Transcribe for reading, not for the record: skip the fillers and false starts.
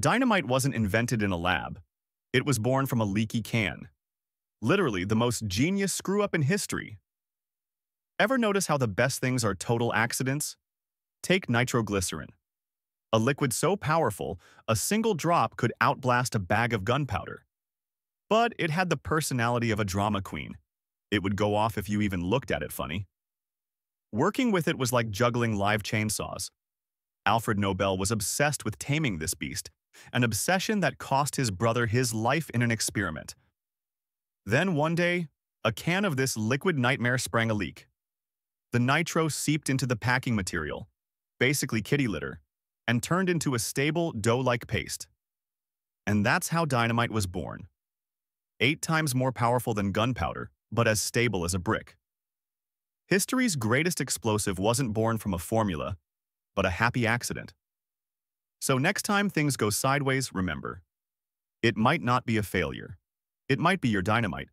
Dynamite wasn't invented in a lab. It was born from a leaky can. Literally the most genius screw-up in history. Ever notice how the best things are total accidents? Take nitroglycerin. A liquid so powerful, a single drop could outblast a bag of gunpowder. But it had the personality of a drama queen. It would go off if you even looked at it funny. Working with it was like juggling live chainsaws. Alfred Nobel was obsessed with taming this beast, an obsession that cost his brother his life in an experiment. Then one day, a can of this liquid nightmare sprang a leak. The nitro seeped into the packing material, basically kitty litter, and turned into a stable, dough-like paste. And that's how dynamite was born. 8 times more powerful than gunpowder, but as stable as a brick. History's greatest explosive wasn't born from a formula, but a happy accident. So next time things go sideways, remember, it might not be a failure. It might be your dynamite.